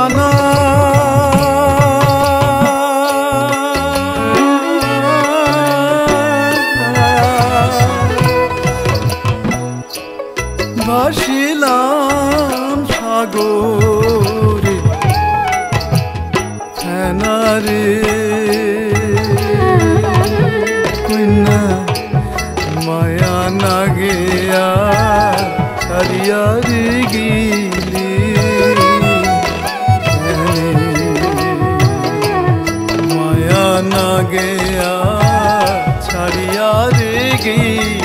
ভাবনা ভাসিলাম সাগরে ফেনারে কইনা মায়া নাগে আর হারিয়ারে গিলি মায়া নাগে আর ছাড়িয়ারে গিলি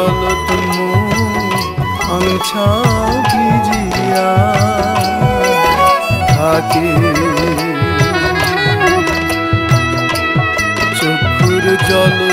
জল তুমু অংছা ভিজিয়া থাকে চক্ষুর জল